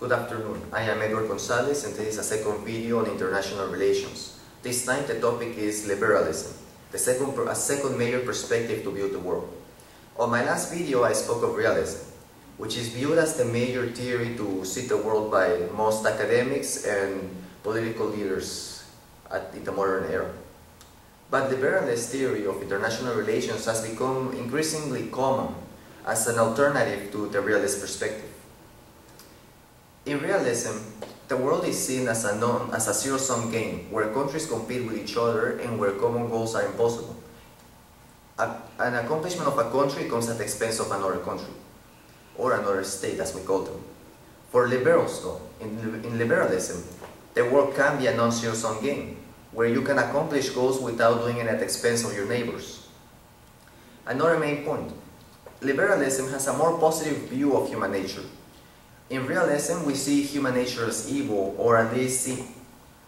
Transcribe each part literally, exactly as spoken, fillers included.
Good afternoon, I am Edward Gonzalez and this is a second video on international relations. This time the topic is liberalism, the second, a second major perspective to view the world. On my last video I spoke of realism, which is viewed as the major theory to see the world by most academics and political leaders at, in the modern era. But liberalist theory of international relations has become increasingly common as an alternative to the realist perspective. In realism, the world is seen as a, non, as a zero-sum game, where countries compete with each other and where common goals are impossible. A, an accomplishment of a country comes at the expense of another country, or another state as we call them. For liberals though, in, in liberalism, the world can be a non-zero-sum game, where you can accomplish goals without doing it at the expense of your neighbors. Another main point, liberalism has a more positive view of human nature. In realism, we see human nature as evil, or at least see,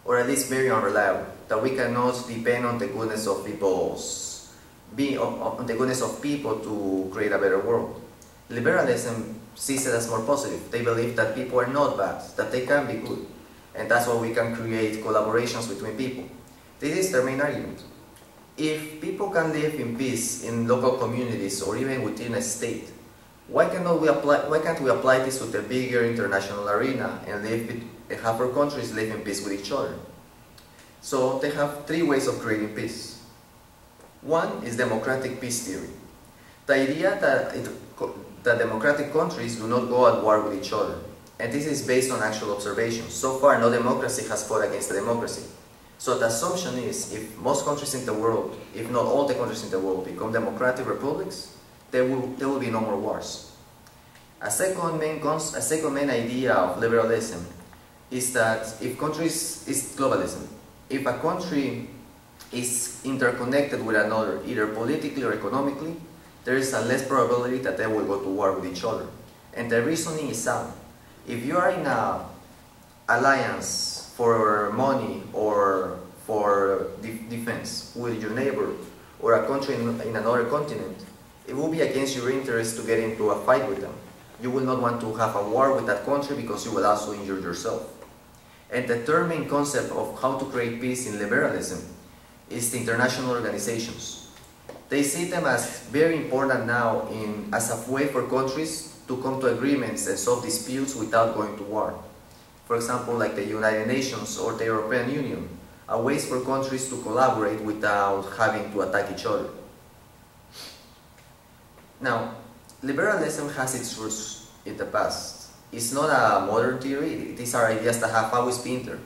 or at least very unreliable, that we cannot depend on the goodness of people's, be on, on the goodness of people to create a better world. Liberalism sees it as more positive. They believe that people are not bad, that they can be good, and that's why we can create collaborations between people. This is their main argument. If people can live in peace in local communities or even within a state, Why cannot we apply? Why can't we apply this to the bigger international arena and, live with, and have our countries live in peace with each other? So they have three ways of creating peace. One is democratic peace theory, the idea that it, that democratic countries do not go at war with each other, and this is based on actual observation. So far, no democracy has fought against a democracy. So the assumption is, if most countries in the world, if not all the countries in the world, become democratic republics, There will, there will be no more wars. A second main, cons a second main idea of liberalism is that if countries is globalism. If a country is interconnected with another, either politically or economically, there is a less probability that they will go to war with each other. And the reasoning is sound. If you are in an alliance for money or for de defense with your neighbor or a country in, in another continent, it will be against your interest to get into a fight with them. You will not want to have a war with that country because you will also injure yourself. And the third main concept of how to create peace in liberalism is the international organizations. They see them as very important now in, as a way for countries to come to agreements and solve disputes without going to war. For example, like the United Nations or the European Union, a way for countries to collaborate without having to attack each other. Now, liberalism has its roots in the past. It's not a modern theory, these are ideas that have always been there.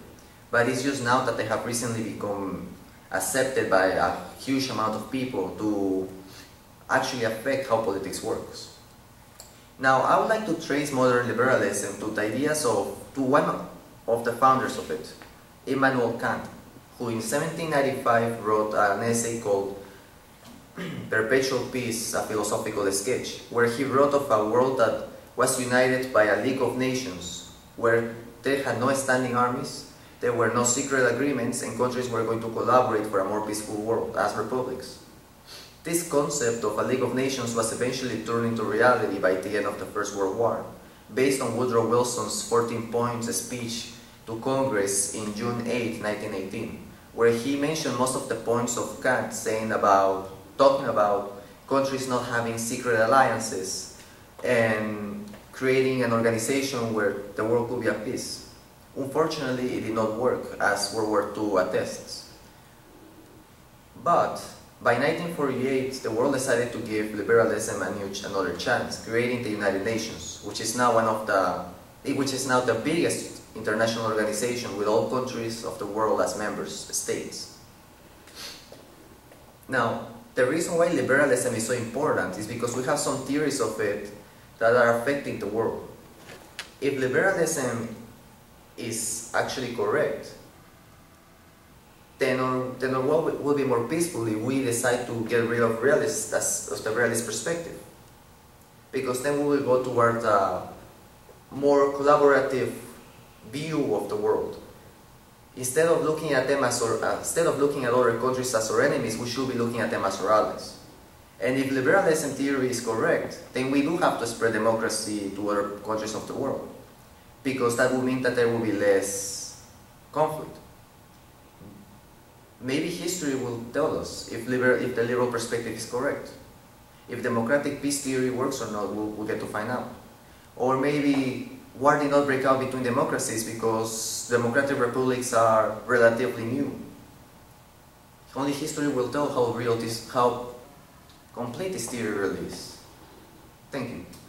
But it's just now that they have recently become accepted by a huge amount of people to actually affect how politics works. Now, I would like to trace modern liberalism to the ideas of to one of the founders of it, Immanuel Kant, who in seventeen ninety-five wrote an essay called Perpetual Peace, a philosophical sketch, where he wrote of a world that was united by a League of Nations, where they had no standing armies, there were no secret agreements, and countries were going to collaborate for a more peaceful world as republics. This concept of a League of Nations was eventually turned into reality by the end of the First World War, based on Woodrow Wilson's fourteen point speech to Congress in June eighth, nineteen eighteen, where he mentioned most of the points of Kant saying about talking about countries not having secret alliances and creating an organization where the world could be at peace. Unfortunately, it did not work, as World War Two attests. But by nineteen forty-eight, the world decided to give liberalism a new, another chance, creating the United Nations, which is now one of the, which is now the biggest international organization with all countries of the world as members, states. Now, the reason why liberalism is so important is because we have some theories of it that are affecting the world. If liberalism is actually correct, then our, then our world will be more peaceful if we decide to get rid of, realist, as, of the realist perspective. Because then we will go toward a more collaborative view of the world. Instead of looking at them as or, uh, instead of looking at other countries as our enemies, we should be looking at them as our allies. And if liberalism theory is correct, then we do have to spread democracy to other countries of the world. because that would mean that there will be less conflict. Maybe history will tell us if, liberal, if the liberal perspective is correct. If democratic peace theory works or not, we'll, we'll get to find out. Or maybe war did not break out between democracies because democratic republics are relatively new. Only history will tell how real this, how complete this theory really is. Thank you.